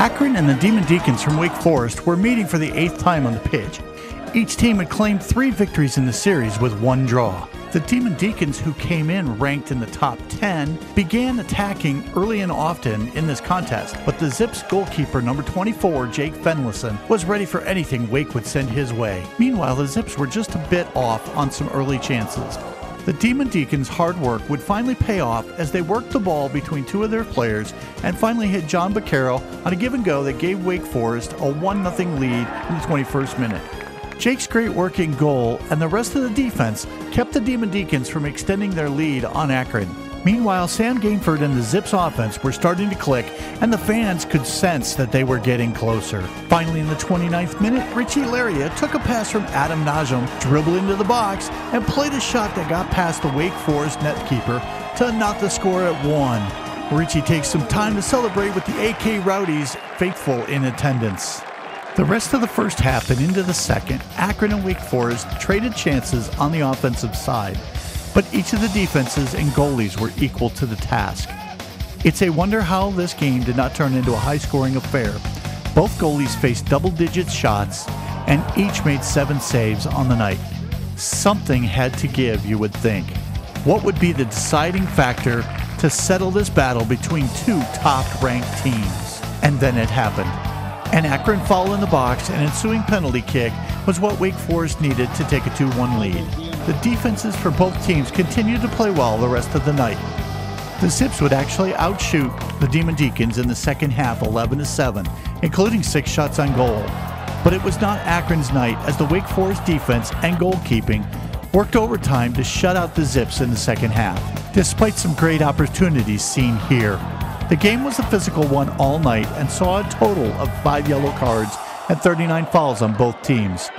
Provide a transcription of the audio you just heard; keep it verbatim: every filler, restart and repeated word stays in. Akron and the Demon Deacons from Wake Forest were meeting for the eighth time on the pitch. Each team had claimed three victories in the series with one draw. The Demon Deacons, who came in ranked in the top ten, began attacking early and often in this contest, but the Zips goalkeeper number twenty-four, Jake Fenlison, was ready for anything Wake would send his way. Meanwhile, the Zips were just a bit off on some early chances. The Demon Deacons' hard work would finally pay off as they worked the ball between two of their players and finally hit John Bucaro on a give and go that gave Wake Forest a one nothing lead in the twenty-first minute. Jake's great work in goal and the rest of the defense kept the Demon Deacons from extending their lead on Akron. Meanwhile, Sam Gainford and the Zips offense were starting to click, and the fans could sense that they were getting closer. Finally, in the twenty-ninth minute, Richie Laria took a pass from Adam Najum, dribbled into the box, and played a shot that got past the Wake Forest netkeeper to knock the score at one. Richie takes some time to celebrate with the A K Rowdies faithful in attendance. The rest of the first half and into the second, Akron and Wake Forest traded chances on the offensive side, but each of the defenses and goalies were equal to the task. It's a wonder how this game did not turn into a high-scoring affair. Both goalies faced double-digit shots, and each made seven saves on the night. Something had to give, you would think. What would be the deciding factor to settle this battle between two top-ranked teams? And then it happened. An Akron foul in the box and ensuing penalty kick was what Wake Forest needed to take a two one lead. The defenses for both teams continued to play well the rest of the night. The Zips would actually outshoot the Demon Deacons in the second half eleven to seven, including six shots on goal. But it was not Akron's night, as the Wake Forest defense and goalkeeping worked overtime to shut out the Zips in the second half, despite some great opportunities seen here. The game was a physical one all night and saw a total of five yellow cards and thirty-nine fouls on both teams.